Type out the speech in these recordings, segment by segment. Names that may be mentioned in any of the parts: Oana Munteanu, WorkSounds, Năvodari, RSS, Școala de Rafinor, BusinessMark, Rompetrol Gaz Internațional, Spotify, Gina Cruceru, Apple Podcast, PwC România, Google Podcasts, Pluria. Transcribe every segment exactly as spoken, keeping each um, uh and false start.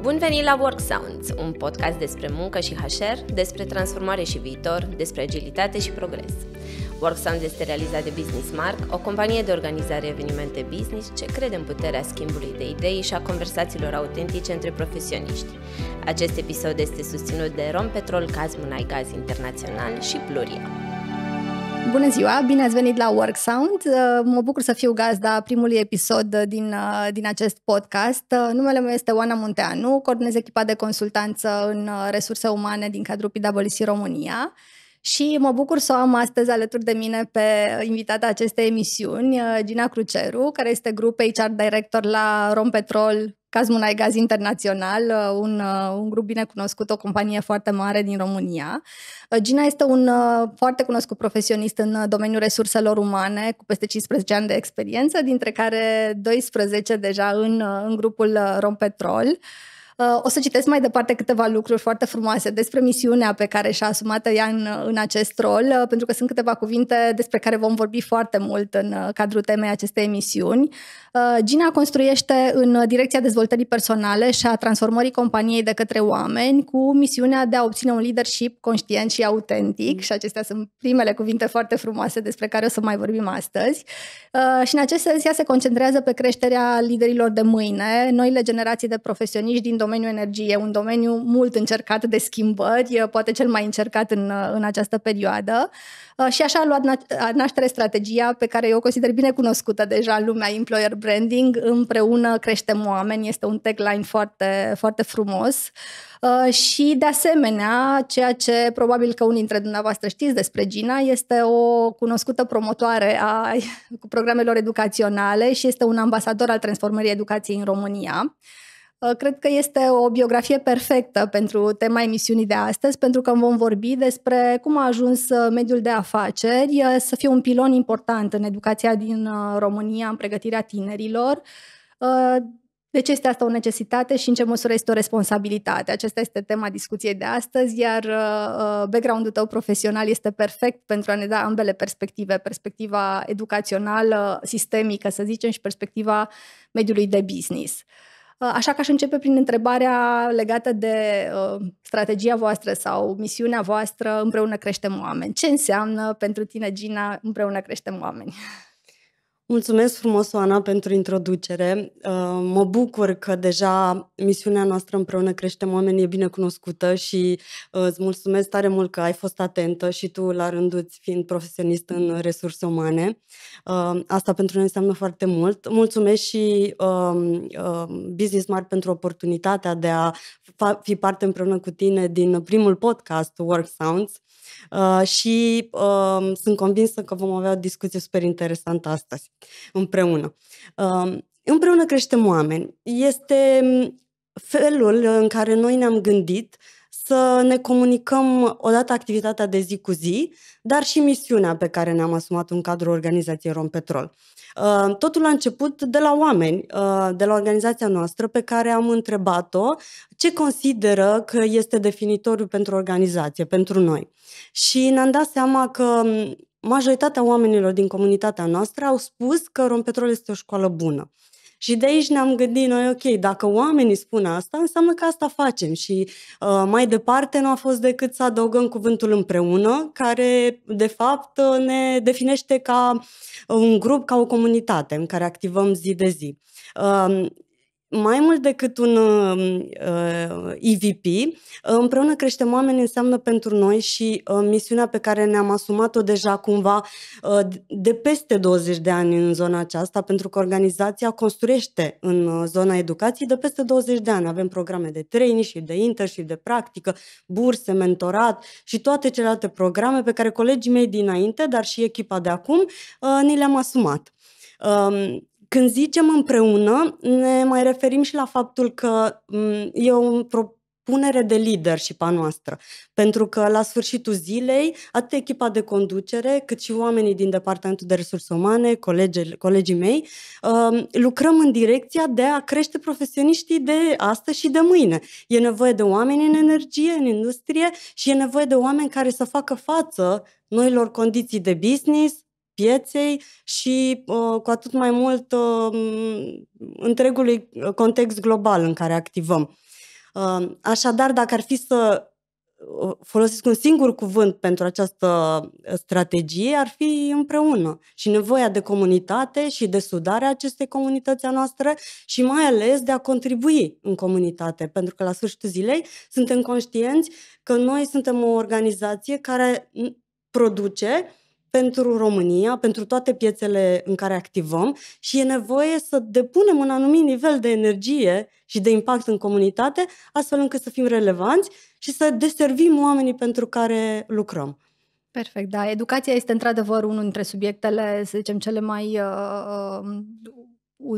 Bun venit la WorkSounds, un podcast despre muncă și H R, despre transformare și viitor, despre agilitate și progres. WorkSounds este realizat de BusinessMark, o companie de organizare evenimente business ce crede în puterea schimbului de idei și a conversațiilor autentice între profesioniști. Acest episod este susținut de Rompetrol Gaz Internațional și Pluria. Bună ziua, bine ați venit la WorkSound. Mă bucur să fiu gazda primului episod din, din acest podcast. Numele meu este Oana Munteanu, coordonez echipa de consultanță în resurse umane din cadrul PwC România și mă bucur să o am astăzi alături de mine pe invitata acestei emisiuni, Gina Cruceru, care este grup H R Director la Rompetrol Gaz Internațional, un, un grup bine cunoscut, o companie foarte mare din România. Gina este un foarte cunoscut profesionist în domeniul resurselor umane, cu peste cincisprezece ani de experiență, dintre care doisprezece deja în, în grupul Rompetrol. O să citesc mai departe câteva lucruri foarte frumoase despre misiunea pe care și-a asumat ea în, în acest rol, pentru că sunt câteva cuvinte despre care vom vorbi foarte mult în cadrul temei acestei emisiuni. Gina construiește în direcția dezvoltării personale și a transformării companiei de către oameni, cu misiunea de a obține un leadership conștient și autentic, și acestea sunt primele cuvinte foarte frumoase despre care o să mai vorbim astăzi. Și în acest sens ea se concentrează pe creșterea liderilor de mâine, noile generații de profesioniști din domeniul energiei, un domeniu mult încercat de schimbări, poate cel mai încercat în, în această perioadă. Și așa a luat naștere strategia pe care eu o consider bine cunoscută deja în lumea employer branding, împreună creștem oameni, este un tagline foarte, foarte frumos. Și de asemenea, ceea ce probabil că unii dintre dumneavoastră știți despre Gina, este o cunoscută promotoare a programelor educaționale și este un ambasador al transformării educației în România. Cred că este o biografie perfectă pentru tema emisiunii de astăzi, pentru că vom vorbi despre cum a ajuns mediul de afaceri să fie un pilon important în educația din România, în pregătirea tinerilor. De ce este asta o necesitate și în ce măsură este o responsabilitate? Aceasta este tema discuției de astăzi, iar background-ul tău profesional este perfect pentru a ne da ambele perspective, perspectiva educațională, sistemică, să zicem, și perspectiva mediului de business. Așa că aș începe prin întrebarea legată de uh, strategia voastră sau misiunea voastră Împreună Creștem Oameni. Ce înseamnă pentru tine, Gina, Împreună Creștem Oameni? Mulțumesc frumos, Oana, pentru introducere. Uh, mă bucur că deja misiunea noastră Împreună Creștem Oameni e bine cunoscută și uh, îți mulțumesc tare mult că ai fost atentă și tu la rândul fiind profesionist în resurse umane. Uh, asta pentru noi înseamnă foarte mult. Mulțumesc și uh, uh, BusinessMark pentru oportunitatea de a fi parte împreună cu tine din primul podcast WorkSounds. Uh, și uh, sunt convinsă că vom avea o discuție super interesantă astăzi împreună. Uh, împreună creștem oameni. Este felul în care noi ne-am gândit să ne comunicăm odată activitatea de zi cu zi, dar și misiunea pe care ne-am asumat în cadrul organizației Rompetrol. Totul a început de la oameni, de la organizația noastră, pe care am întrebat-o ce consideră că este definitoriu pentru organizație, pentru noi. Și ne-am dat seama că majoritatea oamenilor din comunitatea noastră au spus că Rompetrol este o școală bună. Și de aici ne-am gândit noi, ok, dacă oamenii spun asta, înseamnă că asta facem și uh, mai departe nu a fost decât să adăugăm cuvântul împreună, care de fapt ne definește ca un grup, ca o comunitate în care activăm zi de zi. Uh, Mai mult decât un uh, E V P, Împreună Creștem Oameni înseamnă pentru noi și uh, misiunea pe care ne-am asumat-o deja cumva uh, de peste douăzeci de ani în zona aceasta, pentru că organizația construiește în zona educației de peste douăzeci de ani. Avem programe de training și de internship, de practică, burse, mentorat și toate celelalte programe pe care colegii mei dinainte, dar și echipa de acum, uh, ni le-am asumat. Uh, Când zicem împreună, ne mai referim și la faptul că e o propunere de leadership a noastră, pentru că la sfârșitul zilei, atât echipa de conducere, cât și oamenii din Departamentul de Resurse Umane, colegi, colegii mei, lucrăm în direcția de a crește profesioniștii de astăzi și de mâine. E nevoie de oameni în energie, în industrie și e nevoie de oameni care să facă față noilor condiții de business, pieței și uh, cu atât mai mult uh, întregului context global în care activăm. Așadar, dacă ar fi să folosesc un singur cuvânt pentru această strategie, ar fi împreună și nevoia de comunitate și de sudarea acestei comunități a noastre și mai ales de a contribui în comunitate, pentru că la sfârșitul zilei suntem conștienți că noi suntem o organizație care produce pentru România, pentru toate piețele în care activăm și e nevoie să depunem un anumit nivel de energie și de impact în comunitate, astfel încât să fim relevanți și să deservim oamenii pentru care lucrăm. Perfect, da. Educația este într-adevăr unul dintre subiectele, să zicem, cele mai uh,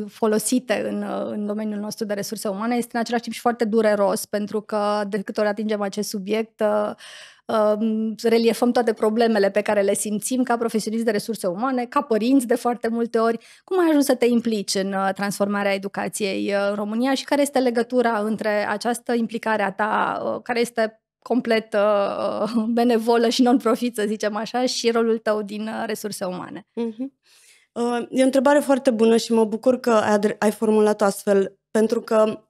folosite în, în domeniul nostru de resurse umane. Este în același timp și foarte dureros, pentru că de câte ori atingem acest subiect, uh, reliefăm toate problemele pe care le simțim ca profesioniști de resurse umane, ca părinți de foarte multe ori. Cum ai ajuns să te implici în transformarea educației în România și care este legătura între această implicare a ta, care este complet benevolă și non-profit, să zicem așa, și rolul tău din resurse umane? Uh-huh. E o întrebare foarte bună și mă bucur că ai formulat-o astfel, pentru că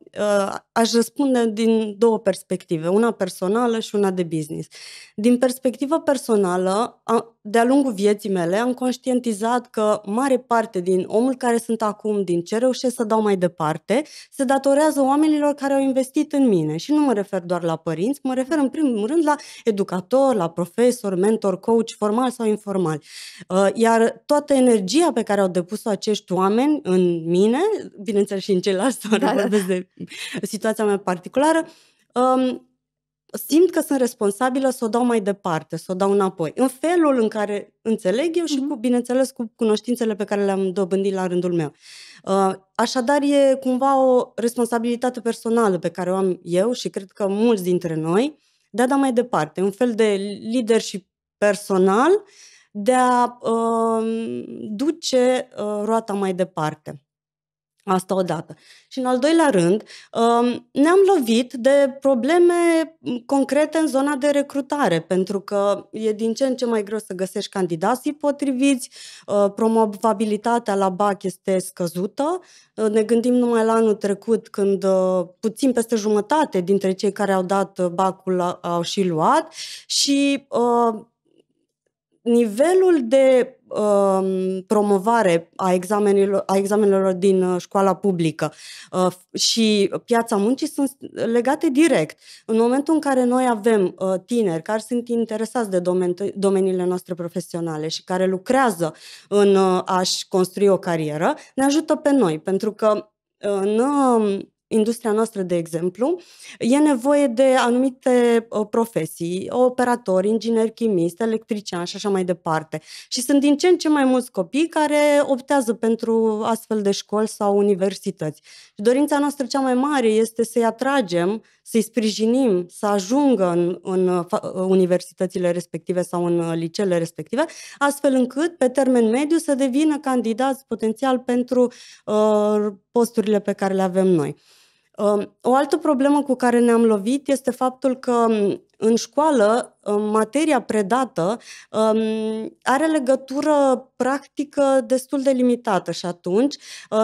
aș răspunde din două perspective, una personală și una de business. Din perspectivă personală, de-a lungul vieții mele am conștientizat că mare parte din omul care sunt acum, din ce reușesc să dau mai departe, se datorează oamenilor care au investit în mine. Și nu mă refer doar la părinți, mă refer în primul rând la educator, la profesor, mentor, coach, formal sau informal. Iar toată energia pe care au depus-o acești oameni în mine, bineînțeles și în ceilalți, da, vorbesc de situația mea particulară, um, simt că sunt responsabilă să o dau mai departe, să o dau înapoi, în felul în care înțeleg eu și, cu, bineînțeles, cu cunoștințele pe care le-am dobândit la rândul meu. Uh, așadar, e cumva o responsabilitate personală pe care o am eu și cred că mulți dintre noi, de a da mai departe, un fel de leadership personal, de a uh, duce uh, roata mai departe. Asta odată. Și în al doilea rând, ne-am lovit de probleme concrete în zona de recrutare, pentru că e din ce în ce mai greu să găsești candidații potriviți, promovabilitatea la B A C este scăzută. Ne gândim numai la anul trecut, când puțin peste jumătate dintre cei care au dat B A C-ul au și luat și nivelul de uh, promovare a examenelor, a examenelor din școala publică uh, și piața muncii sunt legate direct. În momentul în care noi avem uh, tineri care sunt interesați de domeni- domeniile noastre profesionale și care lucrează în uh, a-și construi o carieră, ne ajută pe noi, pentru că uh, în... Uh, industria noastră, de exemplu, e nevoie de anumite profesii, operatori, ingineri, chimiști, electrician și așa mai departe. Și sunt din ce în ce mai mulți copii care optează pentru astfel de școli sau universități. Și dorința noastră cea mai mare este să-i atragem, să-i sprijinim, să ajungă în, în universitățile respective sau în liceele respective, astfel încât, pe termen mediu, să devină candidați potențial pentru uh, posturile pe care le avem noi. O altă problemă cu care ne-am lovit este faptul că în școală materia predată are legătură practică destul de limitată și atunci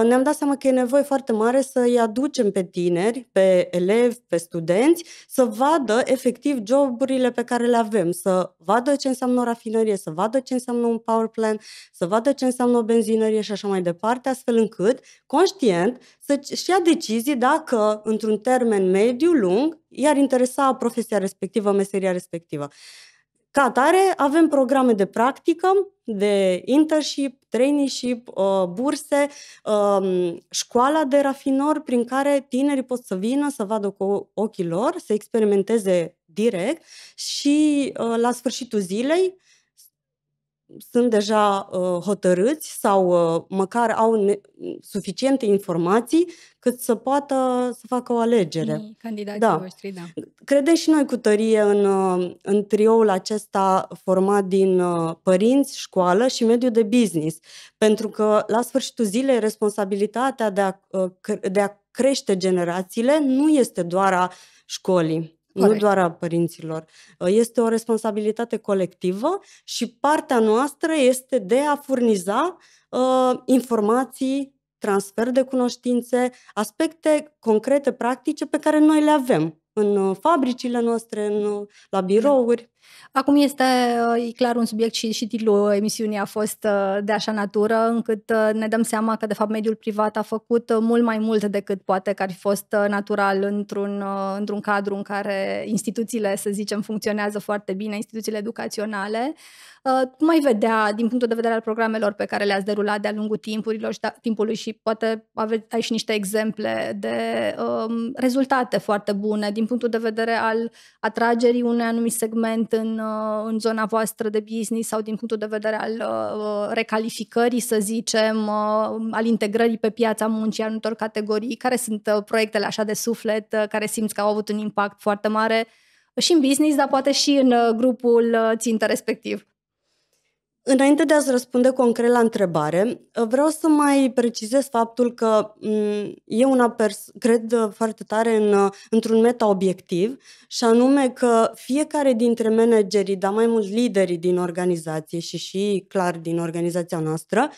ne-am dat seama că e nevoie foarte mare să-i aducem pe tineri, pe elevi, pe studenți, să vadă efectiv joburile pe care le avem, să vadă ce înseamnă o rafinărie, să vadă ce înseamnă un power plant, să vadă ce înseamnă o benzinărie și așa mai departe, astfel încât, conștient, să-și ia decizii dacă, într-un termen mediu-lung, i-ar interesa profesia respectivă, meseria respectivă. Ca atare, avem programe de practică, de internship, traineeship, burse, școala de rafinor, prin care tinerii pot să vină, să vadă cu ochii lor, să experimenteze direct și la sfârșitul zilei sunt deja hotărâți sau măcar au suficiente informații cât să poată să facă o alegere. Candidații da. voștri, da. Credem și noi cu tărie în, în trioul acesta format din părinți, școală și mediul de business, pentru că la sfârșitul zilei responsabilitatea de a, de a crește generațiile nu este doar a școlii. Corect. Nu doar a părinților. Este o responsabilitate colectivă și partea noastră este de a furniza uh, informații transfer de cunoștințe, aspecte concrete, practice pe care noi le avem în fabricile noastre, în, la birouri. Acum este e clar un subiect și, și titlul emisiunii a fost de așa natură, încât ne dăm seama că de fapt mediul privat a făcut mult mai mult decât poate că ar fi fost natural într-un, într-un cadru în care instituțiile, să zicem, funcționează foarte bine, instituțiile educaționale. Cum ai vedea din punctul de vedere al programelor pe care le-ați derulat de-a lungul timpurilor și timpului și poate ai și niște exemple de um, rezultate foarte bune din punctul de vedere al atragerii unui anumit segment în, în zona voastră de business sau din punctul de vedere al uh, recalificării, să zicem, uh, al integrării pe piața muncii a anumitor categorii? Care sunt uh, proiectele așa de suflet uh, care simți că au avut un impact foarte mare și în business, dar poate și în uh, grupul uh, țintă respectiv? Înainte de a-ți răspunde concret la întrebare, vreau să mai precizez faptul că eu una pers- cred foarte tare în, într-un meta-obiectiv, și anume că fiecare dintre managerii, dar mai mult liderii din organizație și și clar din organizația noastră,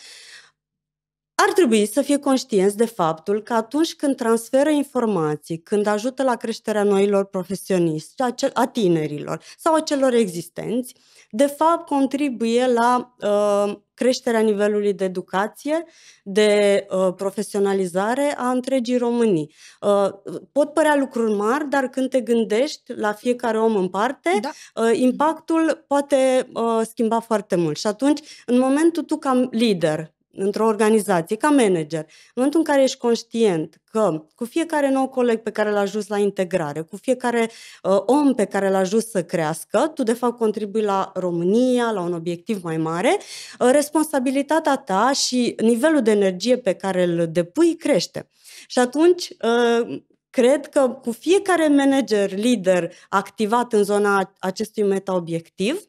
ar trebui să fie conștienți de faptul că atunci când transferă informații, când ajută la creșterea noilor profesioniști, a tinerilor sau a celor existenți, de fapt contribuie la uh, creșterea nivelului de educație, de uh, profesionalizare a întregii Românii. Uh, pot părea lucruri mari, dar când te gândești la fiecare om în parte, da. uh, impactul poate uh, schimba foarte mult. Și atunci, în momentul tu ca lider, într-o organizație, ca manager, în momentul în care ești conștient că cu fiecare nou coleg pe care l-a ajuns la integrare, cu fiecare uh, om pe care l-a ajuns să crească, tu de fapt contribui la România, la un obiectiv mai mare, uh, responsabilitatea ta și nivelul de energie pe care îl depui crește. Și atunci... Uh, Cred că cu fiecare manager, lider activat în zona acestui meta-obiectiv,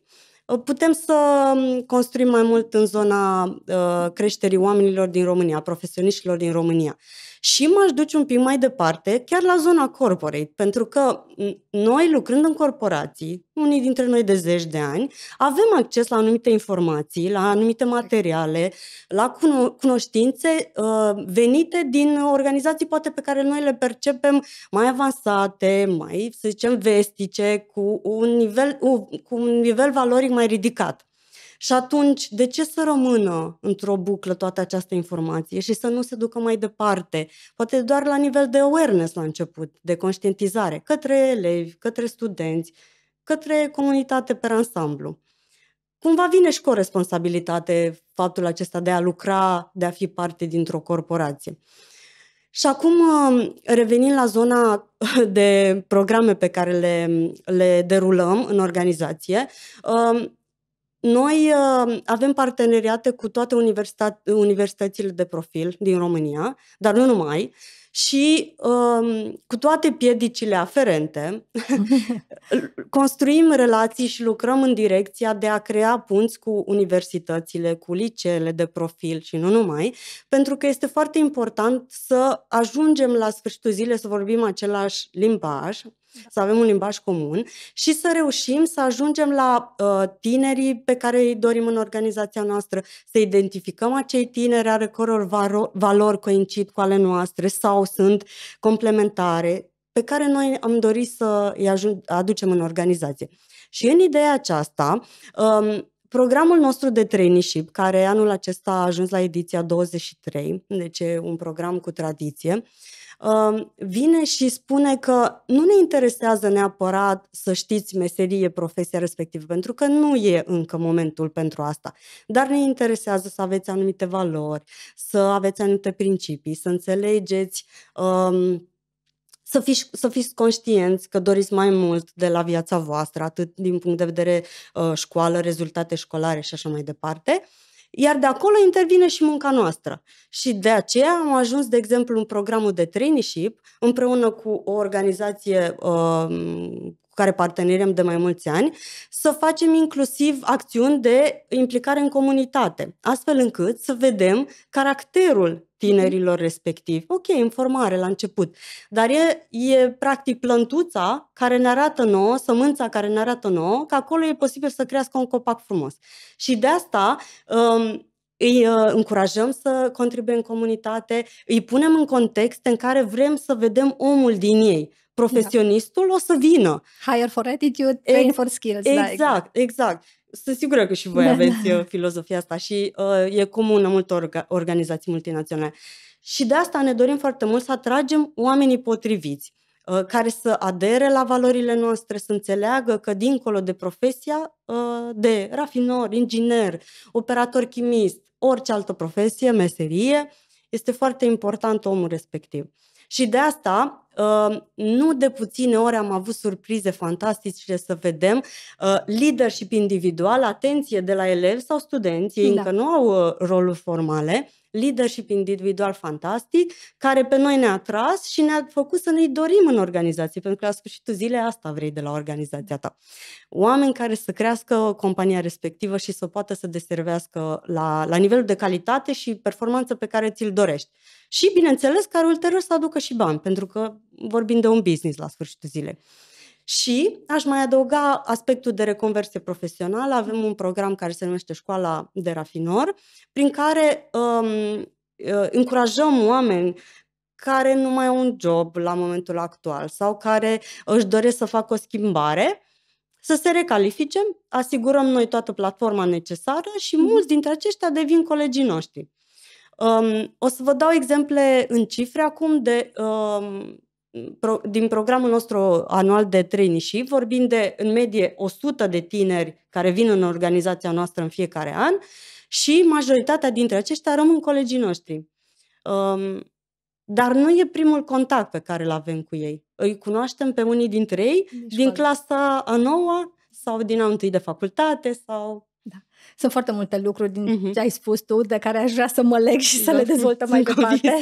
putem să construim mai mult în zona uh, creșterii oamenilor din România, profesioniștilor din România. Și m-aș duce un pic mai departe, chiar la zona corporate, pentru că noi, lucrând în corporații, unii dintre noi de zeci de ani, avem acces la anumite informații, la anumite materiale, la cuno- cunoștințe uh, venite din organizații poate pe care noi le percepem mai avansate, mai, să zicem, vestice, cu un nivel, uh, cu un nivel valoric mai ridicat. Și atunci, de ce să rămână într-o buclă toată această informație și să nu se ducă mai departe? Poate doar la nivel de awareness la început, de conștientizare, către elevi, către studenți, către comunitate per ansamblu. Cumva vine și cu o responsabilitate faptul acesta de a lucra, de a fi parte dintr-o corporație. Și acum, revenind la zona de programe pe care le, le derulăm în organizație, noi uh, avem parteneriate cu toate universităț- universitățile de profil din România, dar nu numai, și uh, cu toate piedicile aferente construim relații și lucrăm în direcția de a crea punți cu universitățile, cu liceele de profil și nu numai, pentru că este foarte important să ajungem la sfârșitul zilei să vorbim același limbaj, să avem un limbaj comun și să reușim să ajungem la uh, tinerii pe care îi dorim în organizația noastră, să identificăm acei tineri ale căror varo- valori coincid cu ale noastre sau sunt complementare, pe care noi am dorit să îi ajung- aducem în organizație. Și în ideea aceasta, um, programul nostru de traineeship, care anul acesta a ajuns la ediția douăzeci și trei, deci e un program cu tradiție, vine și spune că nu ne interesează neapărat să știți meserie, profesia respectivă, pentru că nu e încă momentul pentru asta, dar ne interesează să aveți anumite valori, să aveți anumite principii, să înțelegeți, um, să fiți, să fiți conștienți că doriți mai mult de la viața voastră, atât din punct de vedere uh, școală, rezultate școlare și așa mai departe. Iar de acolo intervine și munca noastră. Și de aceea am ajuns, de exemplu, în programul de traineeship, împreună cu o organizație uh, cu care parteneriem de mai mulți ani, să facem inclusiv acțiuni de implicare în comunitate, astfel încât să vedem caracterul tinerilor respectivi. Ok, informare la început, dar e, e practic plântuța care ne arată nouă, sămânța care ne arată nouă, că acolo e posibil să crească un copac frumos. Și de asta um, îi încurajăm să contribuie în comunitate, îi punem în contexte în care vrem să vedem omul din ei. Profesionistul da. O să vină. Hire for attitude, train for skills. Exact, da, exact, exact. Sunt sigură că și voi da, aveți da. filozofia asta și uh, e comună multor organizații multinaționale. Și de asta ne dorim foarte mult să atragem oamenii potriviți, uh, care să adere la valorile noastre, să înțeleagă că dincolo de profesia uh, de rafinor, inginer, operator chimist, orice altă profesie, meserie, este foarte important omul respectiv. Și de asta, nu de puține ori am avut surprize fantastice să vedem leadership individual, atenție, de la elevi sau studenți, ei da. încă nu au roluri formale, leadership individual fantastic, care pe noi ne-a atras și ne-a făcut să ne dorim în organizație, pentru că la sfârșitul zilei asta vrei de la organizația ta. Oameni care să crească compania respectivă și să poată să deservească la, la nivelul de calitate și performanță pe care ți-l dorești. Și, bineînțeles, care ulterior să aducă și bani, pentru că vorbim de un business la sfârșitul zilei. Și aș mai adăuga aspectul de reconversie profesională. Avem un program care se numește Școala de Rafinor, prin care um, încurajăm oameni care nu mai au un job la momentul actual sau care își doresc să facă o schimbare, să se recalifice, asigurăm noi toată platforma necesară și mulți dintre aceștia devin colegii noștri. Um, o să vă dau exemple în cifre acum de... Um, din programul nostru anual de traineeship, vorbim de în medie o sută de tineri care vin în organizația noastră în fiecare an și majoritatea dintre aceștia rămân colegii noștri. Um, dar nu e primul contact pe care îl avem cu ei. Îi cunoaștem pe unii dintre ei din, din clasa a noua sau din a întâi de facultate sau... Da. Sunt foarte multe lucruri din uh-huh. ce ai spus tu, de care aș vrea să mă leg și să da, le dezvoltăm mai departe.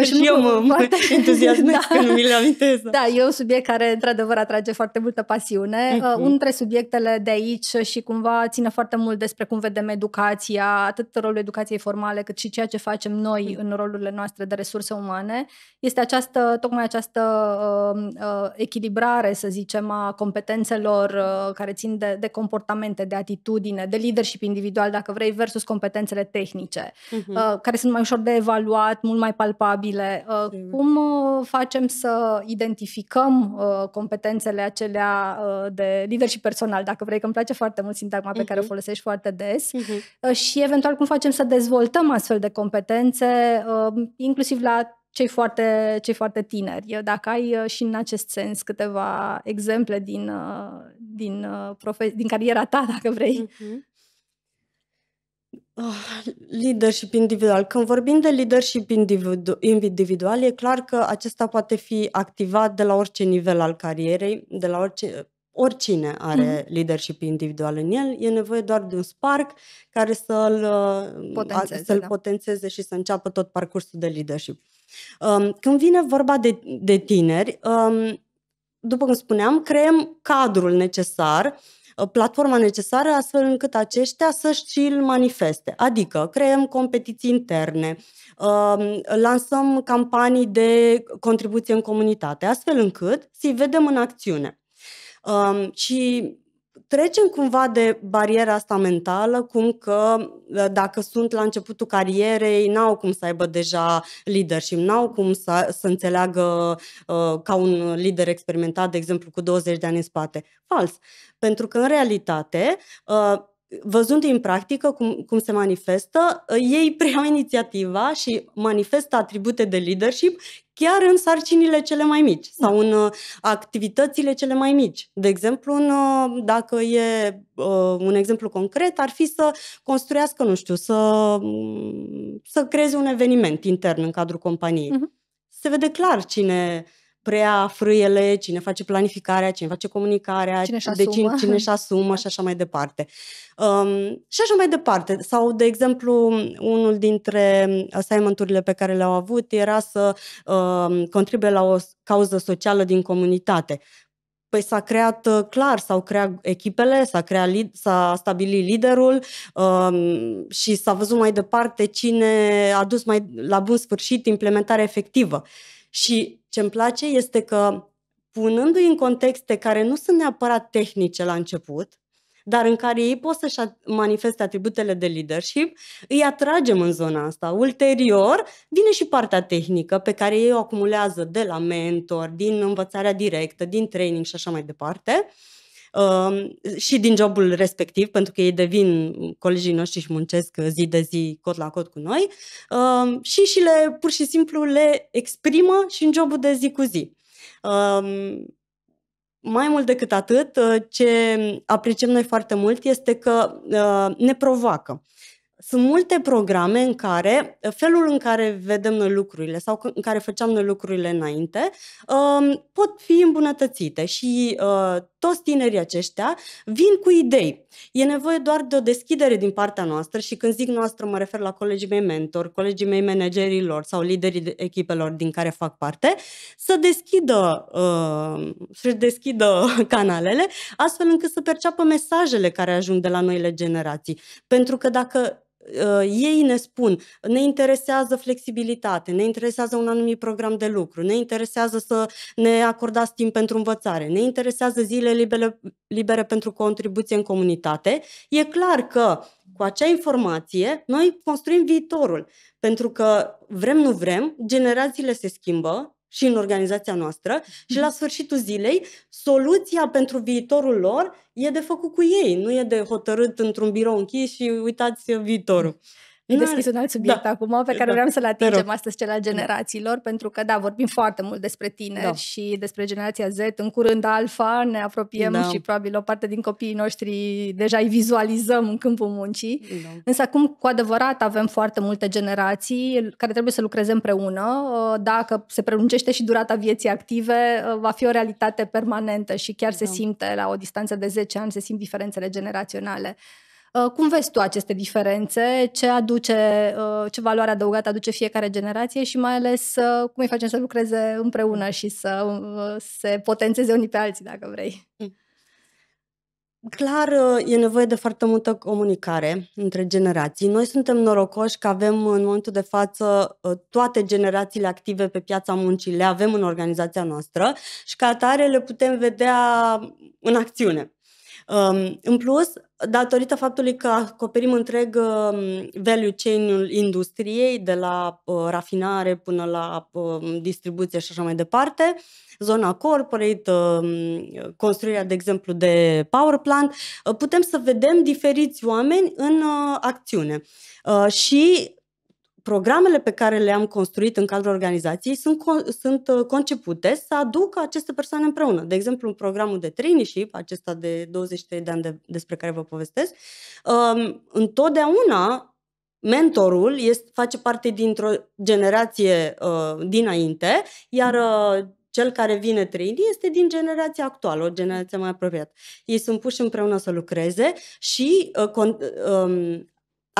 Uh, și eu mă foarte... entuziasmesc da. că nu mi le amintesc. Da, e un subiect care într-adevăr atrage foarte multă pasiune. Uh-huh. Uh, unul dintre subiectele de aici și cumva ține foarte mult despre cum vedem educația, atât rolul educației formale, cât și ceea ce facem noi uh-huh. în rolurile noastre de resurse umane. Este această, tocmai această uh, uh, echilibrare, să zicem, a competențelor uh, care țin de, de comportamente, de atitudine, de leadership individual, dacă vrei, versus competențele tehnice, uh-huh. uh, care sunt mai ușor de evaluat, mult mai palpabile. Uh, uh-huh. Cum uh, facem să identificăm uh, competențele acelea uh, de leadership personal, dacă vrei, că îmi place foarte mult sintagma pe uh-huh. care o folosești foarte des, uh-huh. uh, și eventual cum facem să dezvoltăm astfel de competențe, uh, inclusiv la cei foarte, cei foarte tineri. Dacă ai și în acest sens câteva exemple din, din, profe- din cariera ta, dacă vrei. Uh-huh. Leadership individual. Când vorbim de leadership individu- individual, e clar că acesta poate fi activat de la orice nivel al carierei, de la orice, oricine are mm-hmm. leadership individual în el. E nevoie doar de un spark care să-l potențeze, a, să-l da. potențeze și să înceapă tot parcursul de leadership. Um, când vine vorba de, de tineri, um, după cum spuneam, creăm cadrul necesar, platforma necesară, astfel încât aceștia să și-l manifeste. Adică creăm competiții interne, lansăm campanii de contribuție în comunitate, astfel încât să-i vedem în acțiune. Și trecem cumva de bariera asta mentală, cum că dacă sunt la începutul carierei, n-au cum să aibă deja leadership, n-au cum să, să înțeleagă uh, ca un lider experimentat, de exemplu, cu douăzeci de ani în spate. Fals. Pentru că, în realitate, uh, văzând în practică cum, cum se manifestă, uh, ei preiau inițiativa și manifestă atribute de leadership chiar în sarcinile cele mai mici sau în uh, activitățile cele mai mici. De exemplu, în, uh, dacă e uh, un exemplu concret, ar fi să construiască, nu știu, să, să creeze un eveniment intern în cadrul companiei. Uh-huh. Se vede clar cine preia frâiele, cine face planificarea, cine face comunicarea, cine își asumă, cine își asumă și așa mai departe. Um, și așa mai departe. Sau, de exemplu, unul dintre assignment-urile pe care le-au avut era să um, contribuie la o cauză socială din comunitate. Păi s-a creat clar, s-au creat echipele, s-a, creat, s-a stabilit liderul um, și s-a văzut mai departe cine a dus mai la bun sfârșit implementarea efectivă. Și ce-mi place este că, punându-i în contexte care nu sunt neapărat tehnice la început, dar în care ei pot să-și manifeste atributele de leadership, îi atragem în zona asta. Ulterior, vine și partea tehnică pe care ei o acumulează de la mentor, din învățarea directă, din training și așa mai departe, și din jobul respectiv, pentru că ei devin colegii noștri și muncesc zi de zi, cot la cot cu noi, și, și le, pur și simplu le exprimă și în jobul de zi cu zi. Mai mult decât atât, ce apreciem noi foarte mult este că ne provoacă. Sunt multe programe în care felul în care vedem noi lucrurile sau în care făceam noi lucrurile înainte pot fi îmbunătățite și toți tinerii aceștia vin cu idei. E nevoie doar de o deschidere din partea noastră și când zic noastră mă refer la colegii mei mentor, colegii mei managerilor sau liderii echipelor din care fac parte, să deschidă, să deschidă canalele astfel încât să perceapă mesajele care ajung de la noile generații. Pentru că dacă ei ne spun, ne interesează flexibilitate, ne interesează un anumit program de lucru, ne interesează să ne acordați timp pentru învățare, ne interesează zile libere, libere pentru contribuție în comunitate, e clar că cu acea informație noi construim viitorul, pentru că vrem, nu vrem, generațiile se schimbă și în organizația noastră și la sfârșitul zilei soluția pentru viitorul lor e de făcut cu ei, nu e de hotărât într-un birou închis și uitați viitorul. Ai deschis un alt subiect da. acum pe care da. vreau să-l atingem astăzi, cel al generațiilor, da. pentru că, da, vorbim foarte mult despre tineri da. și despre generația Z, în curând alfa, ne apropiem da. și probabil o parte din copiii noștri deja îi vizualizăm în câmpul muncii, da. însă acum cu adevărat avem foarte multe generații care trebuie să lucreze împreună. Dacă se prelungește și durata vieții active, va fi o realitate permanentă și chiar da. se simte la o distanță de zece ani, se simt diferențele generaționale. Cum vezi tu aceste diferențe? Ce aduce, ce valoare adăugată aduce fiecare generație și mai ales cum îi facem să lucreze împreună și să se potențeze unii pe alții, dacă vrei? Clar, e nevoie de foarte multă comunicare între generații. Noi suntem norocoși că avem în momentul de față toate generațiile active pe piața muncii, le avem în organizația noastră și ca atare le putem vedea în acțiune. În plus, datorită faptului că acoperim întreg value chain-ul industriei, de la rafinare până la distribuție și așa mai departe, zona corporate, construirea, de exemplu, de power plant, putem să vedem diferiți oameni în acțiune. Și programele pe care le-am construit în cadrul organizației sunt, sunt concepute să aducă aceste persoane împreună. De exemplu, în programul de traineeship, acesta de douăzeci și trei de ani de, despre care vă povestesc, întotdeauna mentorul este, face parte dintr-o generație dinainte, iar cel care vine trainee este din generația actuală, o generație mai apropiată. Ei sunt puși împreună să lucreze și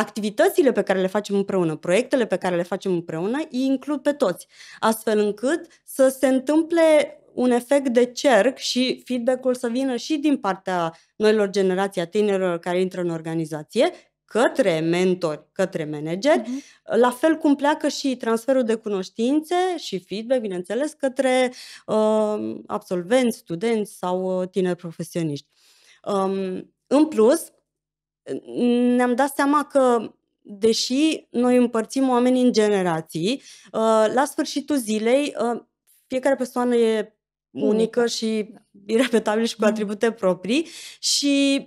activitățile pe care le facem împreună, proiectele pe care le facem împreună, îi includ pe toți, astfel încât să se întâmple un efect de cerc și feedback-ul să vină și din partea noilor generații, a tinerilor care intră în organizație, către mentori, către manageri, uh-huh. la fel cum pleacă și transferul de cunoștințe și feedback, bineînțeles, către uh, absolvenți, studenți sau tineri profesioniști. Um, în plus, ne-am dat seama că, deși noi împărțim oamenii în generații, la sfârșitul zilei fiecare persoană e unică și irepetabilă și cu atribute proprii și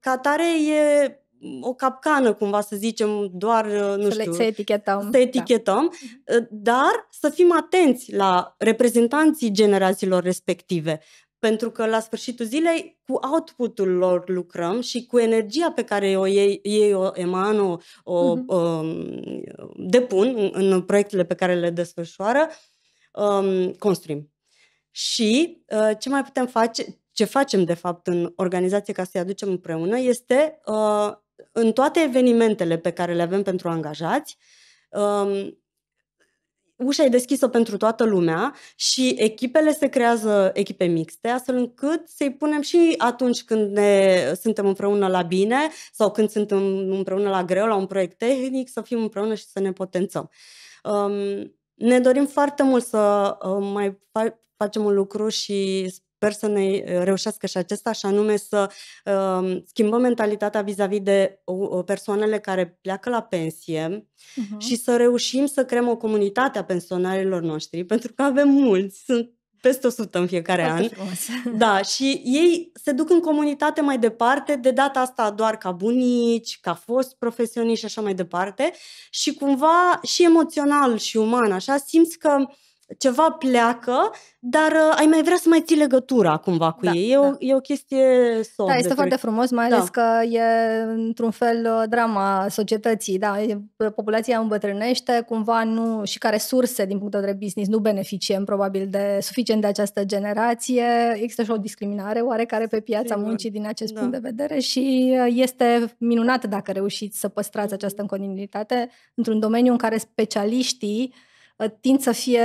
ca atare e o capcană, cumva, să zicem, doar, nu știu, să etichetăm, să etichetăm da. dar să fim atenți la reprezentanții generațiilor respective. Pentru că la sfârșitul zilei cu output-ul lor lucrăm și cu energia pe care o ei, ei o emană, o uh-huh. um, depun în, în proiectele pe care le desfășoară, um, construim. Și uh, ce mai putem face, ce facem de fapt în organizație ca să-i aducem împreună este uh, în toate evenimentele pe care le avem pentru angajați, um, ușa e deschisă pentru toată lumea și echipele se creează echipe mixte, astfel încât să-i punem și atunci când ne, suntem împreună la bine sau când suntem împreună la greu, la un proiect tehnic, să fim împreună și să ne potențăm. Um, ne dorim foarte mult să uh, mai fa facem un lucru și sper să ne reușească și acesta, și anume să uh, schimbăm mentalitatea vis-a-vis de uh, persoanele care pleacă la pensie uh-huh. și să reușim să creăm o comunitate a pensionarilor noștri, pentru că avem mulți, sunt peste o sută în fiecare Foarte an. Frumos. Da, și ei se duc în comunitate mai departe, de data asta doar ca bunici, ca fost profesioniști și așa mai departe, și cumva și emoțional și uman, așa, simți că ceva pleacă, dar uh, ai mai vrea să mai ții legătura cumva cu da, ei. E, da. o, e o chestie soft. Da, este foarte frumos, mai ales da. că e într-un fel drama societății. Da, populația îmbătrânește, cumva nu, și ca resurse din punct de vedere business nu beneficiem probabil de suficient de această generație. Există și o discriminare oarecare pe piața Sigur. muncii din acest da. punct de vedere și este minunat dacă reușiți să păstrați această continuitate într-un domeniu în care specialiștii tind să fie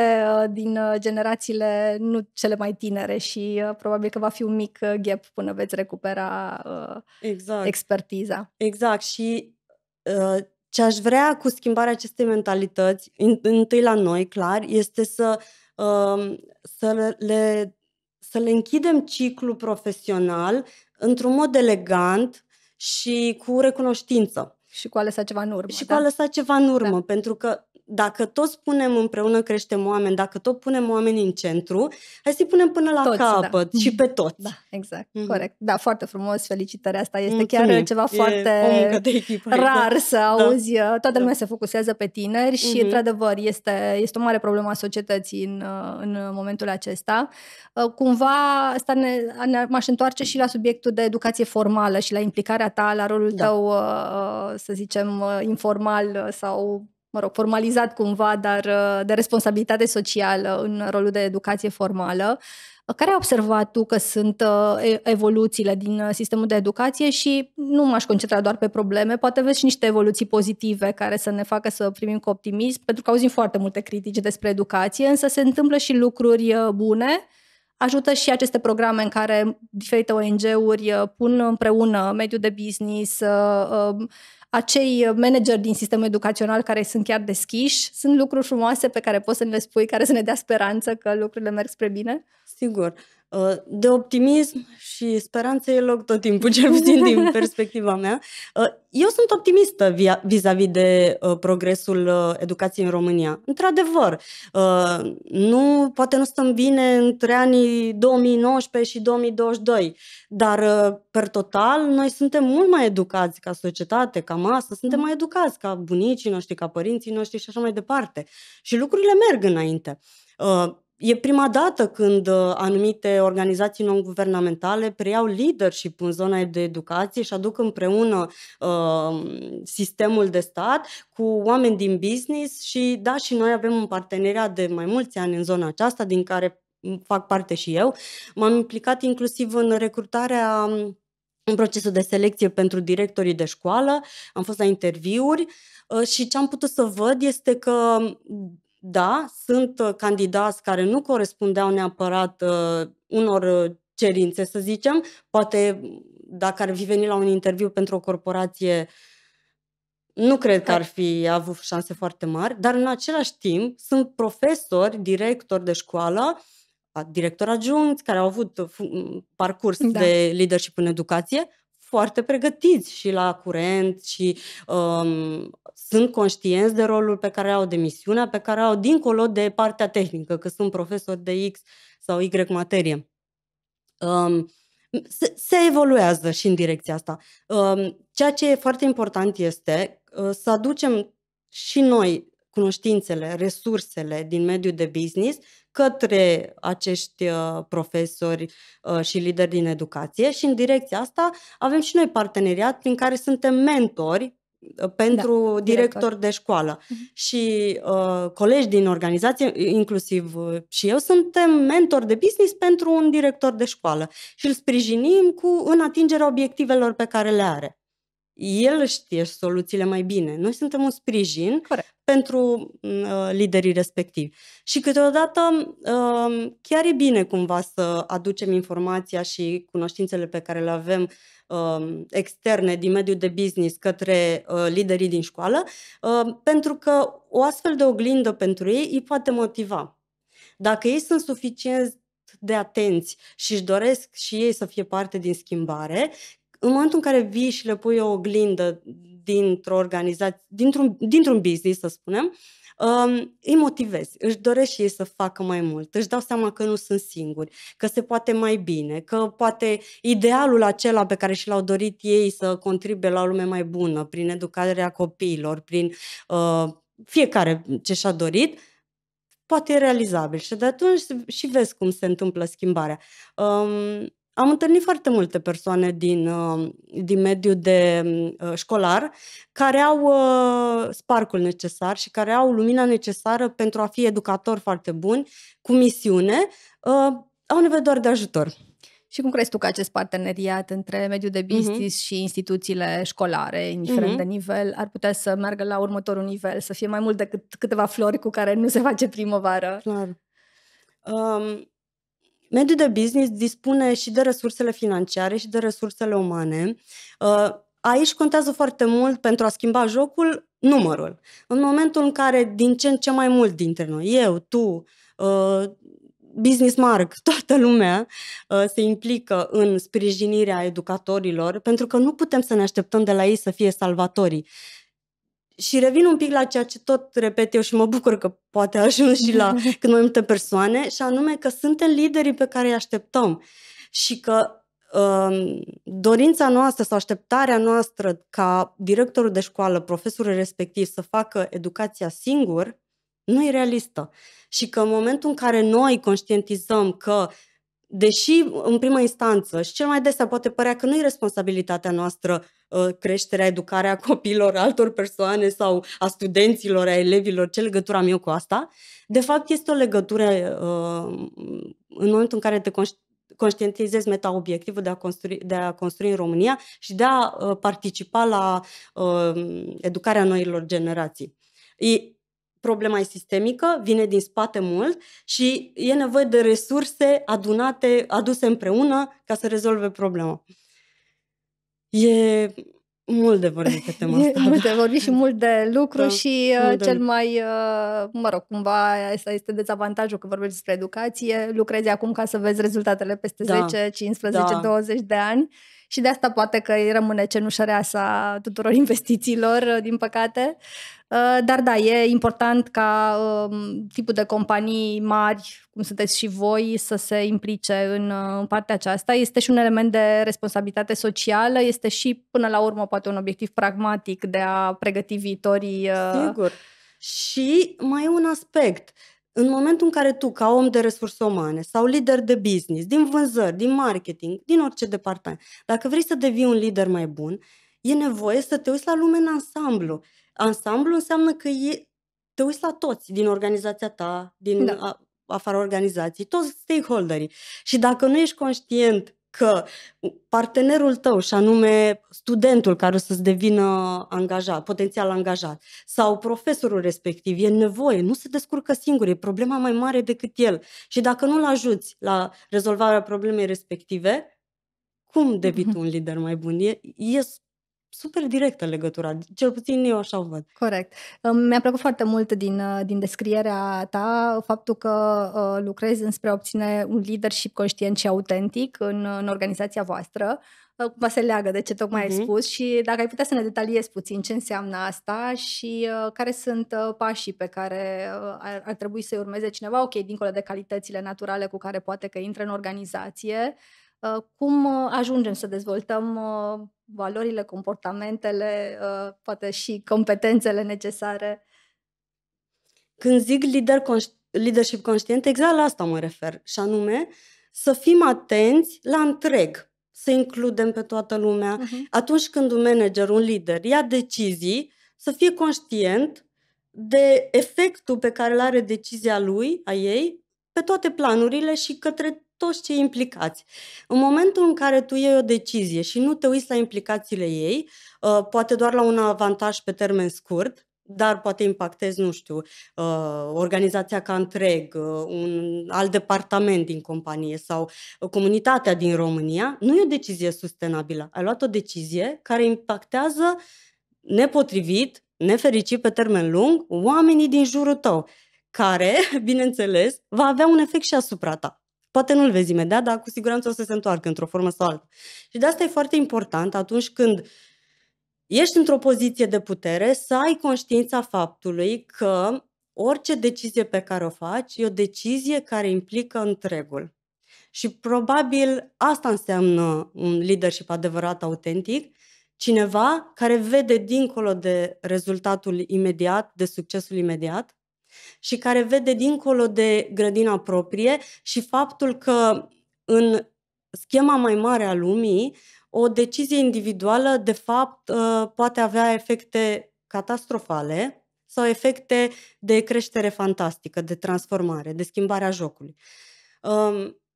din generațiile nu cele mai tinere și probabil că va fi un mic gap până veți recupera exact. expertiza. Exact. Și ce aș vrea cu schimbarea acestei mentalități, întâi la noi, clar, este să, să, le, să le închidem ciclul profesional într-un mod elegant și cu recunoștință. Și cu a lăsa ceva în urmă. Și da? cu a lăsa ceva în urmă, da. pentru că dacă toți punem împreună, creștem oameni, dacă tot punem oamenii în centru, hai să-i punem până la toți, capăt da. și pe toți. Da, exact, mm-hmm. corect. Da, foarte frumos, felicitări, asta este Mulțumim. chiar ceva e foarte echipă, rar da. să auzi. Da. Toată lumea da. se focusează pe tineri și, mm-hmm. într-adevăr, este, este o mare problemă a societății în, în momentul acesta. Cumva, asta ne, ne, m-aș întoarce și la subiectul de educație formală și la implicarea ta, la rolul da. tău, să zicem, informal sau... mă rog, formalizat cumva, dar de responsabilitate socială în rolul de educație formală. Care ai observat tu că sunt evoluțiile din sistemul de educație și nu m-aș concentra doar pe probleme, poate vezi și niște evoluții pozitive care să ne facă să primim cu optimism, pentru că auzim foarte multe critici despre educație, însă se întâmplă și lucruri bune. Ajută și aceste programe în care diferite O N G-uri pun împreună mediul de business, acei manageri din sistemul educațional care sunt chiar deschiși, sunt lucruri frumoase pe care poți să ne le spui, care să ne dea speranță că lucrurile merg spre bine? Sigur. De optimism și speranță e loc tot timpul, cel puțin din perspectiva mea. Eu sunt optimistă vis-a-vis de progresul educației în România. Într-adevăr, nu, poate nu stăm bine între anii două mii nouăsprezece și două mii douăzeci și doi, dar per total noi suntem mult mai educați ca societate, ca masă, suntem mai educați ca bunicii noștri, ca părinții noștri și așa mai departe. Și lucrurile merg înainte. E prima dată când anumite organizații non-guvernamentale preiau leadership în zona de educație și aduc împreună uh, sistemul de stat cu oameni din business și da, și noi avem un parteneriat de mai mulți ani în zona aceasta, din care fac parte și eu. M-am implicat inclusiv în recrutarea, în procesul de selecție pentru directorii de școală, am fost la interviuri uh, și ce am putut să văd este că da, sunt candidați care nu corespundeau neapărat uh, unor cerințe, să zicem. Poate dacă ar fi venit la un interviu pentru o corporație, nu cred că ar fi avut șanse foarte mari, dar în același timp sunt profesori, directori de școală, directori adjuncți, care au avut parcurs da. de leadership în educație, foarte pregătiți și la curent și um, sunt conștienți de rolul pe care au, de misiunea pe care au, dincolo de partea tehnică, că sunt profesori de X sau Y materie. Um, se, se evoluează și în direcția asta. Um, ceea ce e foarte important este uh, să aducem și noi cunoștințele, resursele din mediul de business către acești profesori și lideri din educație și în direcția asta avem și noi parteneriat prin care suntem mentori pentru da, director. director de școală uh-huh. și uh, colegi din organizație, inclusiv și eu, suntem mentori de business pentru un director de școală și îl sprijinim cu, în atingerea obiectivelor pe care le are. El știe soluțiile mai bine. Noi suntem un sprijin Corect. pentru uh, liderii respectivi. Și câteodată uh, chiar e bine cumva să aducem informația și cunoștințele pe care le avem uh, externe din mediul de business către uh, liderii din școală, uh, pentru că o astfel de oglindă pentru ei îi poate motiva. Dacă ei sunt suficienți de atenți și își doresc și ei să fie parte din schimbare, în momentul în care vii și le pui o oglindă dintr-o organizație, dintr-un, dintr-un business, să spunem, Um, îi motivezi, își doresc și ei să facă mai mult, își dau seama că nu sunt singuri, că se poate mai bine, că poate idealul acela pe care și l-au dorit ei să contribuie la o lume mai bună, prin educarea copiilor, prin uh, fiecare ce și-a dorit, poate e realizabil. Și de atunci și vezi cum se întâmplă schimbarea. Um, Am întâlnit foarte multe persoane din, din mediul de școlar care au sparcul necesar și care au lumina necesară pentru a fi educatori foarte buni, cu misiune, au nevoie doar de ajutor. Și cum crezi tu că acest parteneriat între mediul de business uh-huh. și instituțiile școlare, indiferent uh-huh. de nivel, ar putea să meargă la următorul nivel, să fie mai mult decât câteva flori cu care nu se face primăvară? Clar. Um... Mediul de business dispune și de resursele financiare și de resursele umane. Aici contează foarte mult pentru a schimba jocul numărul. În momentul în care din ce în ce mai mult dintre noi, eu, tu, BusinessMark, toată lumea se implică în sprijinirea educatorilor, pentru că nu putem să ne așteptăm de la ei să fie salvatorii. Și revin un pic la ceea ce tot repet eu și mă bucur că poate ajung și la cât mai multe persoane, și anume că suntem liderii pe care îi așteptăm și că um, dorința noastră sau așteptarea noastră ca directorul de școală, profesorul respectiv să facă educația singur, nu e realistă. Și că în momentul în care noi conștientizăm că, deși în prima instanță și cel mai desea poate părea că nu e responsabilitatea noastră creșterea, educarea copiilor, altor persoane sau a studenților, a elevilor, ce legătură am eu cu asta, de fapt este o legătură în momentul în care te conștientizezi meta-obiectivul de a construi, de a construi în România și de a participa la educarea noilor generații. Problema e sistemică, vine din spate mult și e nevoie de resurse adunate, aduse împreună ca să rezolve problema. E mult de vorbit pe tema asta. Mult de vorbit și mult de lucru, da, și uh, cel de... mai, uh, mă rog, cumva asta este dezavantajul că vorbești despre educație, lucrezi acum ca să vezi rezultatele peste da, zece, cincisprezece, douăzeci de ani și de asta poate că îi rămâne cenușăreasa tuturor investițiilor, din păcate. Dar da, e important ca um, tipul de companii mari, cum sunteți și voi, să se implice în, în partea aceasta. Este și un element de responsabilitate socială, este și până la urmă poate un obiectiv pragmatic de a pregăti viitorii. Uh... Sigur. Și mai e un aspect. În momentul în care tu, ca om de resurse umane sau lider de business, din vânzări, din marketing, din orice departament, dacă vrei să devii un lider mai bun, e nevoie să te uiți la lume în ansamblu. Ansamblu înseamnă că e, te uiți la toți din organizația ta, din da. a, afara organizației, toți stakeholderii. Și dacă nu ești conștient că partenerul tău, și anume studentul care o să-ți devină angajat, potențial angajat, sau profesorul respectiv, e nevoie, nu se descurcă singur, e problema mai mare decât el. Și dacă nu-l ajuți la rezolvarea problemei respective, cum devii tu un lider mai bun? E, e super directă legătura, cel puțin eu așa o văd. Corect. Mi-a plăcut foarte mult din, din descrierea ta faptul că uh, lucrezi înspre a obține un leadership conștient și autentic în, în organizația voastră. Uh, cumva se leagă de ce tocmai uh-huh. ai spus și dacă ai putea să ne detaliezi puțin ce înseamnă asta și uh, care sunt uh, pașii pe care uh, ar, ar trebui să-i urmeze cineva, ok, dincolo de calitățile naturale cu care poate că intră în organizație, uh, cum ajungem să dezvoltăm uh, valorile, comportamentele, poate și competențele necesare? Când zic lider conș- leadership conștient, exact la asta mă refer. Și anume, să fim atenți la întreg, să includem pe toată lumea. Uh-huh. Atunci când un manager, un lider, ia decizii, să fie conștient de efectul pe care îl are decizia lui, a ei, pe toate planurile și către toți cei implicați. În momentul în care tu iei o decizie și nu te uiți la implicațiile ei, poate doar la un avantaj pe termen scurt, dar poate impactezi, nu știu, organizația ca întreg, un alt departament din companie sau comunitatea din România, nu e o decizie sustenabilă. Ai luat o decizie care impactează nepotrivit, nefericit pe termen lung, oamenii din jurul tău, care, bineînțeles, va avea un efect și asupra ta. Poate nu-l vezi imediat, dar cu siguranță o să se întoarcă într-o formă sau altă. Și de asta e foarte important atunci când ești într-o poziție de putere să ai conștiința faptului că orice decizie pe care o faci e o decizie care implică întregul. Și probabil asta înseamnă un leadership adevărat, autentic, cineva care vede dincolo de rezultatul imediat, de succesul imediat și care vede dincolo de grădina proprie și faptul că în schema mai mare a lumii o decizie individuală de fapt poate avea efecte catastrofale sau efecte de creștere fantastică, de transformare, de schimbare a jocului.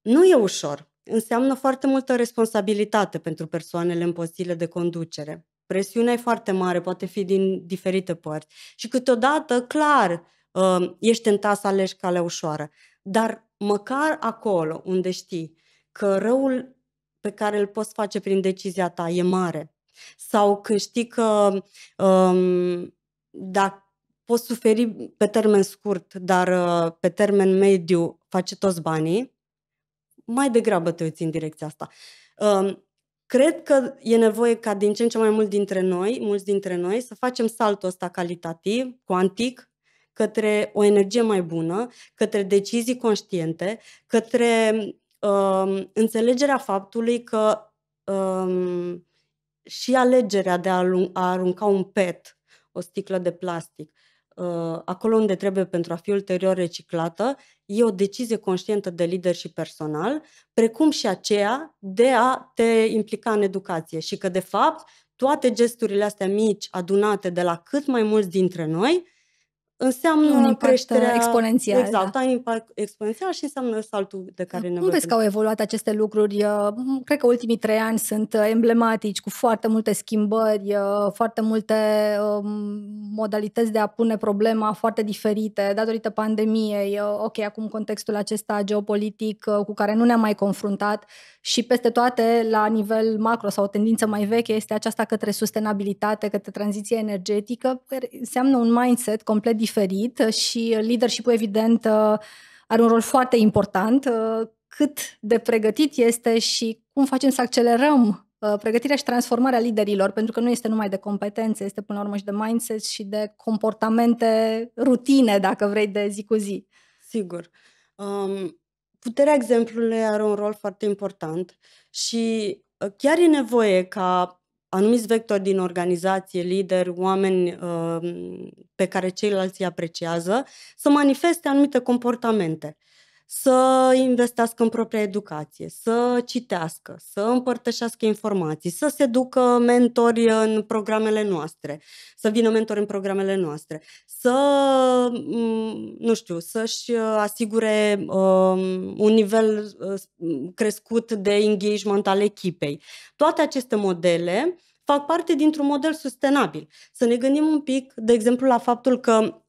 Nu e ușor. Înseamnă foarte multă responsabilitate pentru persoanele în pozițiile de conducere. Presiunea e foarte mare, poate fi din diferite părți. Și câteodată, clar, ești tentat să alegi calea ușoară. Dar măcar acolo unde știi că răul pe care îl poți face prin decizia ta e mare sau când știi că um, dacă poți suferi pe termen scurt, dar uh, pe termen mediu face toți banii, mai degrabă te uiți în direcția asta. Um, cred că e nevoie ca din ce în ce mai mult dintre noi, mulți dintre noi, să facem saltul ăsta calitativ, cuantic, către o energie mai bună, către decizii conștiente, către um, înțelegerea faptului că um, și alegerea de a arunca un pet, o sticlă de plastic, acolo unde trebuie pentru a fi ulterior reciclată, e o decizie conștientă de lider și personal, precum și aceea de a te implica în educație și că, de fapt, toate gesturile astea mici adunate de la cât mai mulți dintre noi înseamnă un impact creșterea exponențial. Exact, da. Un impact exponențial și înseamnă saltul de care ne vorbim. Cum vezi că au evoluat aceste lucruri? Cred că ultimii trei ani sunt emblematici, cu foarte multe schimbări, foarte multe modalități de a pune problema foarte diferite, datorită pandemiei, ok, acum contextul acesta geopolitic cu care nu ne-am mai confruntat și peste toate, la nivel macro sau o tendință mai veche, este aceasta către sustenabilitate, către tranziție energetică, care înseamnă un mindset complet diferit diferit și leadership-ul evident are un rol foarte important, cât de pregătit este și cum facem să accelerăm pregătirea și transformarea liderilor, pentru că nu este numai de competențe, este până la urmă și de mindset și de comportamente rutine, dacă vrei, de zi cu zi. Sigur. Um, puterea exemplului are un rol foarte important și chiar e nevoie ca anumiți vectori din organizație, lideri, oameni pe care ceilalți îi apreciază, să manifeste anumite comportamente, să investească în propria educație, să citească, să împărtășească informații, să se ducă mentori în programele noastre, să vină mentori în programele noastre, să, nu știu, să-și asigure un nivel crescut de engagement al echipei. Toate aceste modele fac parte dintr-un model sustenabil. Să ne gândim un pic, de exemplu, la faptul că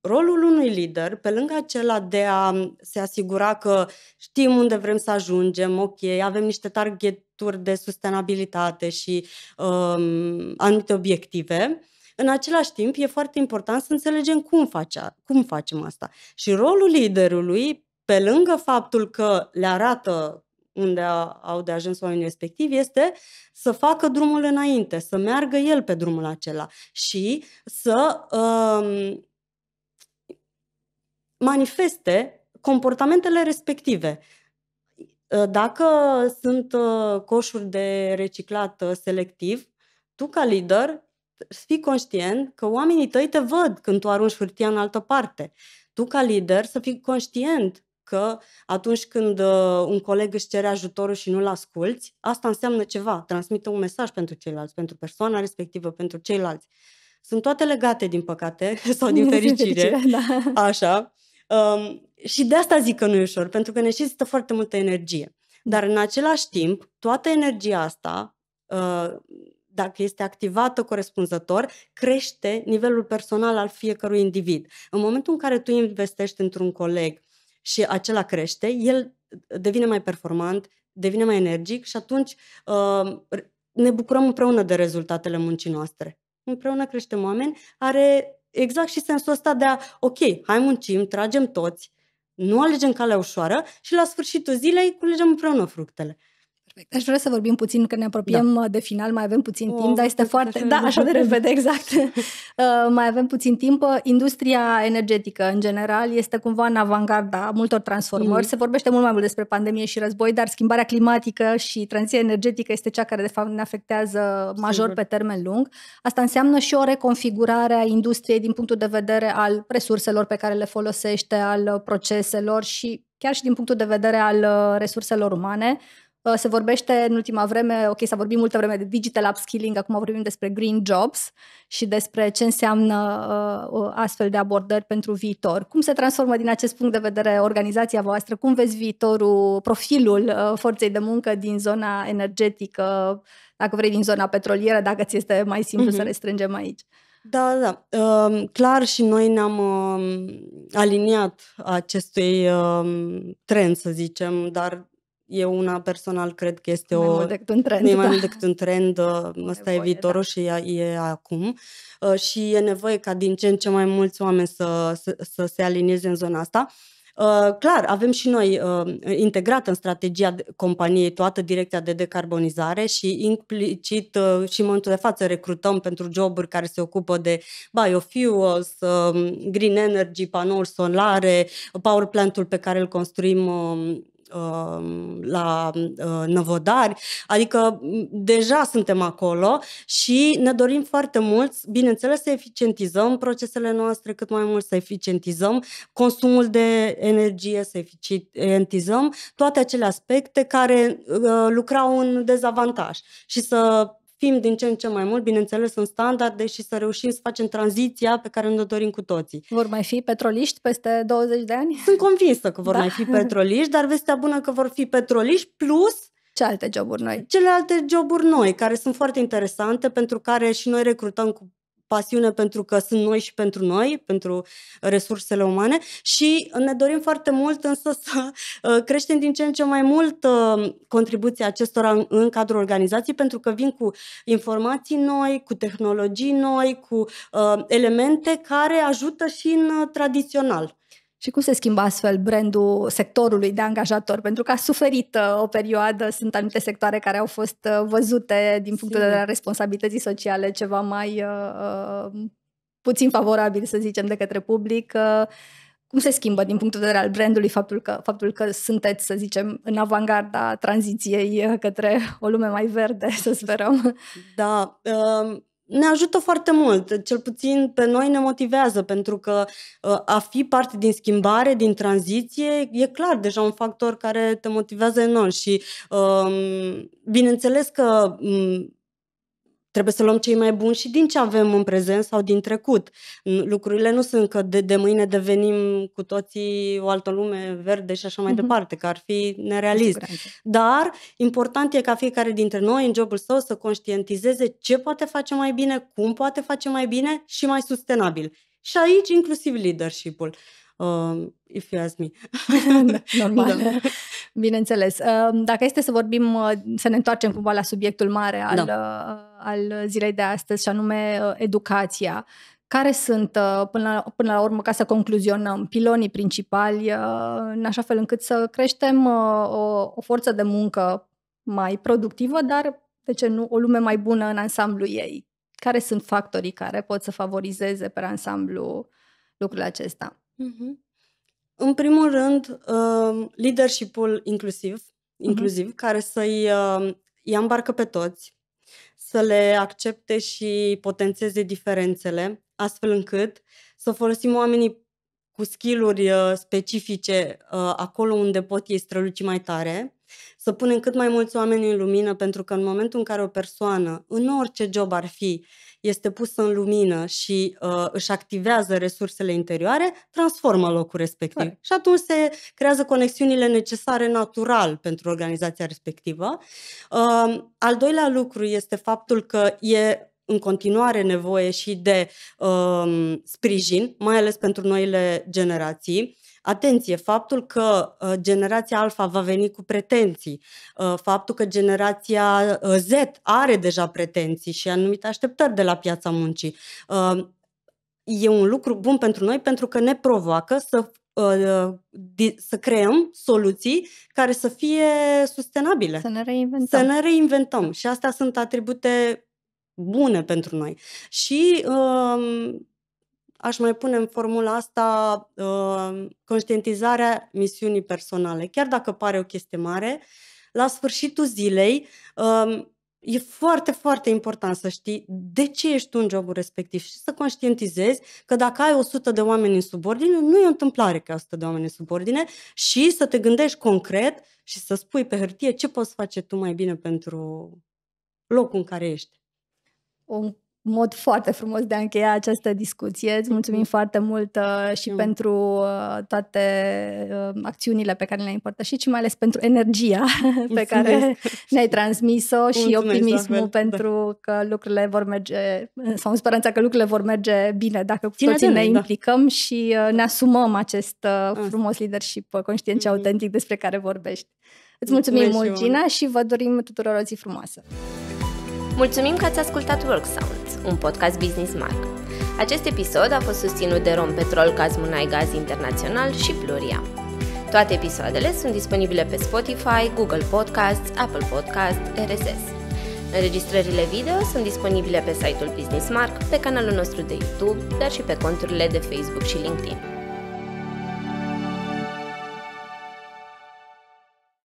rolul unui lider, pe lângă acela de a se asigura că știm unde vrem să ajungem, ok, avem niște targeturi de sustenabilitate și um, anumite obiective, în același timp e foarte important să înțelegem cum, face, cum facem asta. Și rolul liderului, pe lângă faptul că le arată unde au de ajuns oamenii respectivi, este să facă drumul înainte, să meargă el pe drumul acela și să Um, manifeste comportamentele respective. Dacă sunt coșuri de reciclat selectiv, tu ca lider fii conștient că oamenii tăi te văd când tu arunci hârtia în altă parte. Tu ca lider să fii conștient că atunci când un coleg își cere ajutorul și nu-l asculți, asta înseamnă ceva, transmite un mesaj pentru ceilalți, pentru persoana respectivă, pentru ceilalți. Sunt toate legate, din păcate, sau din fericire. Da. Așa. Um, și de asta zic că nu e ușor, pentru că necesită foarte multă energie. Dar în același timp, toată energia asta, uh, dacă este activată corespunzător, crește nivelul personal al fiecărui individ. În momentul în care tu investești într-un coleg și acela crește, el devine mai performant, devine mai energic și atunci uh, ne bucurăm împreună de rezultatele muncii noastre. Împreună creștem oameni, are exact și sensul ăsta de a, ok, hai muncim, tragem toți, Nu alegem calea ușoară și la sfârșitul zilei culegem împreună fructele. Perfect. Aș vrea să vorbim puțin, că ne apropiem da. de final, mai avem puțin o, timp, dar este foarte... Da, așa de repede, exact. Uh, mai avem puțin timp. Industria energetică, în general, este cumva în avangarda multor transformări. Mm. Se vorbește mult mai mult despre pandemie și război, dar schimbarea climatică și tranziția energetică este cea care, de fapt, ne afectează major Sigur. pe termen lung. Asta înseamnă și o reconfigurare a industriei din punctul de vedere al resurselor pe care le folosește, al proceselor și chiar și din punctul de vedere al resurselor umane. Se vorbește în ultima vreme, ok, s-a vorbit multă vreme de digital upskilling, acum vorbim despre green jobs și despre ce înseamnă uh, astfel de abordări pentru viitor. Cum se transformă din acest punct de vedere organizația voastră? Cum vezi viitorul, profilul uh, forței de muncă din zona energetică, dacă vrei din zona petrolieră, dacă ți este mai simplu mm-hmm. să restrângem aici? Da, da. Uh, clar, și noi ne-am uh, aliniat acestui uh, trend, să zicem, dar eu una personal cred că este mai o, mult decât un trend, e mai da. mult decât un trend, ăsta e viitorul da. și e, e acum și e nevoie ca din ce în ce mai mulți oameni să, să, să se alinieze în zona asta. Clar, avem și noi integrat în strategia companiei toată direcția de decarbonizare și implicit și în momentul de față recrutăm pentru joburi care se ocupă de biofuels, green energy, panouri solare, power plant-ul pe care îl construim la Năvodari, adică deja suntem acolo și ne dorim foarte mult, bineînțeles, să eficientizăm procesele noastre cât mai mult, să eficientizăm consumul de energie, să eficientizăm toate acele aspecte care lucrau în dezavantaj și să fim din ce în ce mai mult, bineînțeles, în standarde și să reușim să facem tranziția pe care ne dorim cu toții. Vor mai fi petroliști peste douăzeci de ani? Sunt convinsă că vor da. mai fi petroliști, dar vestea bună că vor fi petroliști plus ce alte joburi noi? Celelalte joburi noi, care sunt foarte interesante, pentru care și noi recrutăm cu pasiune, pentru că sunt noi și pentru noi, pentru resursele umane, și ne dorim foarte mult însă să creștem din ce în ce mai mult contribuția acestora în cadrul organizației, pentru că vin cu informații noi, cu tehnologii noi, cu uh, elemente care ajută și în tradițional. Și cum se schimbă astfel brandul sectorului de angajator? Pentru că a suferit o perioadă, sunt anumite sectoare care au fost văzute din punctul de vedere al responsabilității sociale ceva mai uh, puțin favorabil, să zicem, de către public. Uh, cum se schimbă din punctul de vedere al brandului faptul că, faptul că sunteți, să zicem, în avangarda tranziției către o lume mai verde, să sperăm? Da, uh... ne ajută foarte mult, cel puțin pe noi ne motivează, pentru că a fi parte din schimbare, din tranziție, e clar deja un factor care te motivează enorm și bineînțeles că trebuie să luăm cei mai buni și din ce avem în prezent sau din trecut. Lucrurile nu sunt că de, de mâine devenim cu toții o altă lume verde și așa mai mm-hmm. departe, că ar fi nerealist. Dar important e ca fiecare dintre noi în jobul său să conștientizeze ce poate face mai bine, cum poate face mai bine și mai sustenabil. Și aici inclusiv leadership-ul. Uh, if you ask me. Normal. Da. Bineînțeles. Dacă este să vorbim, să ne întoarcem cumva la subiectul mare al, da. al zilei de astăzi, și anume educația. Care sunt, până la, până la urmă, ca să concluzionăm, pilonii principali în așa fel încât să creștem o, o forță de muncă mai productivă, dar, de ce nu, o lume mai bună în ansamblul ei? Care sunt factorii care pot să favorizeze pe ansamblu lucrul acesta? Mm-hmm. În primul rând, leadership-ul inclusiv, inclusiv uh-huh. care să-i îmbarcă pe toți, să le accepte și potențeze diferențele, astfel încât să folosim oamenii cu skill-uri specifice acolo unde pot ei străluci mai tare, să punem cât mai mulți oameni în lumină, pentru că în momentul în care o persoană, în orice job ar fi, este pusă în lumină și uh, își activează resursele interioare, transformă locul respectiv. Pare. Și atunci se creează conexiunile necesare natural pentru organizația respectivă. Uh, al doilea lucru este faptul că e în continuare nevoie și de uh, sprijin, mai ales pentru noile generații. Atenție, faptul că generația Alpha va veni cu pretenții, faptul că generația Z are deja pretenții și anumite așteptări de la piața muncii, e un lucru bun pentru noi, pentru că ne provoacă să să creăm soluții care să fie sustenabile. Să ne reinventăm. Să ne reinventăm. Și astea sunt atribute bune pentru noi. Și um, aș mai pune în formula asta um, conștientizarea misiunii personale. Chiar dacă pare o chestie mare, la sfârșitul zilei um, e foarte, foarte important să știi de ce ești tu în jobul respectiv și să conștientizezi că dacă ai o sută de oameni în subordine, nu e o întâmplare că ai o sută de oameni în subordine și să te gândești concret și să spui pe hârtie ce poți face tu mai bine pentru locul în care ești. Un mod foarte frumos de a încheia această discuție. Îți mulțumim mm-hmm. foarte mult uh, și mm-hmm. pentru uh, toate uh, acțiunile pe care le-ai împărtășit și mai ales pentru energia Mulțumesc. pe care ne-ai transmis-o și optimismul pentru că lucrurile vor merge, sau în speranța că lucrurile vor merge bine dacă cu toții ne implicăm da. și uh, ne asumăm acest uh, frumos leadership conștient și mm-hmm. autentic despre care vorbești. Îți mulțumim, mulțumim mult, Gina, și vă dorim tuturor o zi frumoasă! Mulțumim că ați ascultat WorkSounds, un podcast BusinessMark. Acest episod a fost susținut de Rompetrol Gaz Internațional și Pluria. Toate episoadele sunt disponibile pe Spotify, Google Podcasts, Apple Podcast, R S S. Înregistrările video sunt disponibile pe site-ul BusinessMark, pe canalul nostru de YouTube, dar și pe conturile de Facebook și LinkedIn.